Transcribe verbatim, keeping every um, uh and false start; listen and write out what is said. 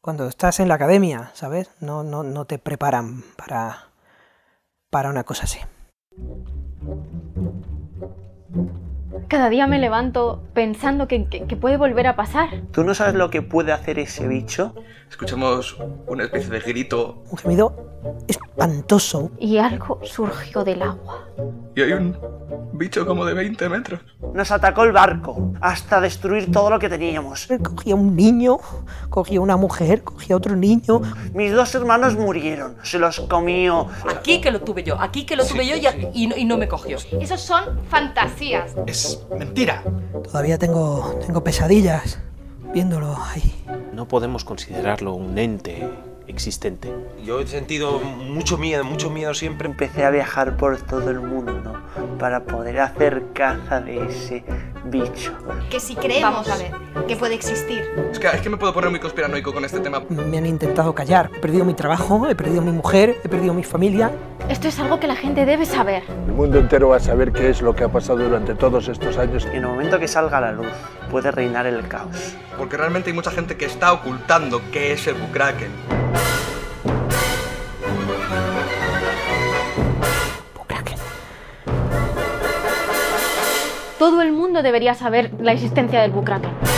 cuando estás en la academia, ¿sabes? No, no, no te preparan para, para una cosa así. Cada día me levanto pensando que, que, que puede volver a pasar. ¿Tú no sabes lo que puede hacer ese bicho? Escuchamos una especie de grito. Un gemido espantoso. Y algo surgió del agua. Y hay un bicho como de veinte metros. Nos atacó el barco hasta destruir todo lo que teníamos. Cogí a un niño, cogí a una mujer, cogí a otro niño. Mis dos hermanos murieron, se los comió. Aquí que lo tuve yo, aquí que lo tuve sí, yo y, sí. y, no, y no me cogió. Esos son fantasías. Es mentira. Todavía tengo, tengo pesadillas viéndolo ahí. No podemos considerarlo un ente existente. Yo he sentido mucho miedo, mucho miedo siempre. Empecé a viajar por todo el mundo para poder hacer caza de ese bicho. Que si creemos, vamos a ver, que puede existir. Es que, es que me puedo poner muy conspiranoico con este tema. Me han intentado callar. He perdido mi trabajo, he perdido mi mujer, he perdido mi familia. Esto es algo que la gente debe saber. El mundo entero va a saber qué es lo que ha pasado durante todos estos años. En el momento que salga la luz, puede reinar el caos. Porque realmente hay mucha gente que está ocultando qué es el Bukraken. Bukraken. Todo el mundo debería saber la existencia del Bukraken.